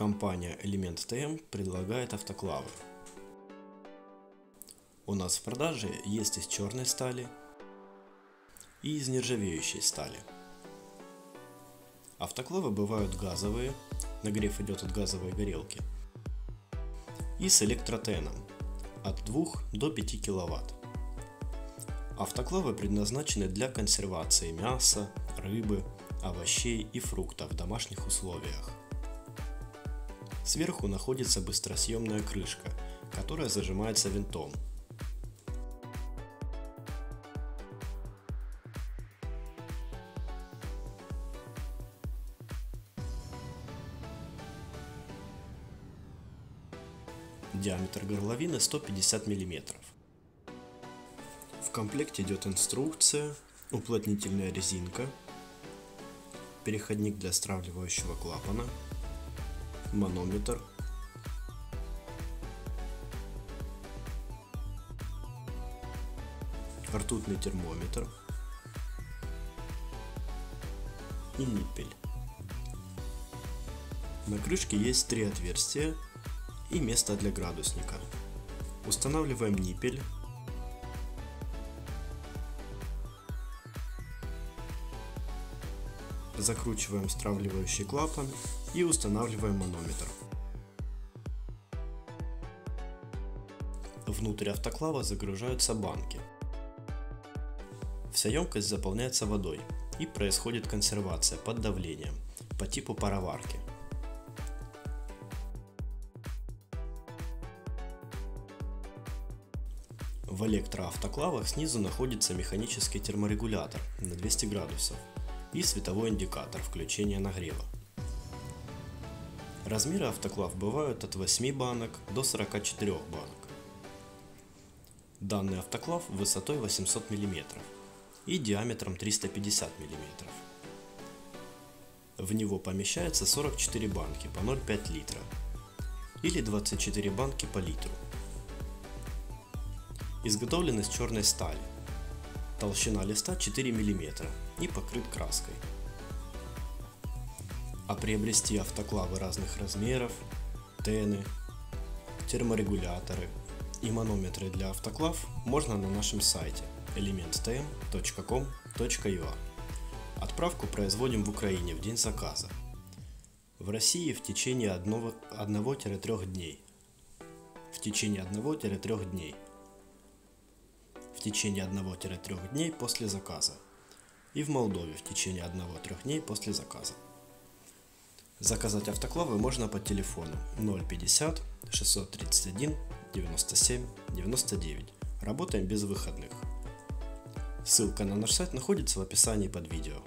Компания element.tm предлагает автоклавы. У нас в продаже есть из черной стали и из нержавеющей стали. Автоклавы бывают газовые, нагрев идет от газовой горелки, и с электротеном от 2 до 5 киловатт. Автоклавы предназначены для консервации мяса, рыбы, овощей и фруктов в домашних условиях. Сверху находится быстросъемная крышка, которая зажимается винтом. Диаметр горловины 150 мм. В комплекте идет инструкция, уплотнительная резинка, переходник для стравливающего клапана, манометр, ртутный термометр и ниппель. На крышке есть 3 отверстия и место для градусника. Устанавливаем ниппель, закручиваем стравливающий клапан и устанавливаем манометр. Внутрь автоклава загружаются банки. Вся емкость заполняется водой и происходит консервация под давлением по типу пароварки. В электроавтоклавах снизу находится механический терморегулятор на 200 градусов и световой индикатор включения нагрева. Размеры автоклав бывают от 8 банок до 44 банок. Данный автоклав высотой 800 мм и диаметром 350 мм. В него помещается 44 банки по 0,5 литра или 24 банки по литру. Изготовлен из черной стали. Толщина листа 4 мм и покрыт краской. А приобрести автоклавы разных размеров, тены, терморегуляторы и манометры для автоклав можно на нашем сайте element-tm.com.ua. Отправку производим в Украине в день заказа, в России в течение 1-3 дней. В течение 1-3 дней после заказа и в Молдове в течение 1-3 дней после заказа. Заказать автоклавы можно по телефону 050 631 97 99. Работаем без выходных. Ссылка на наш сайт находится в описании под видео.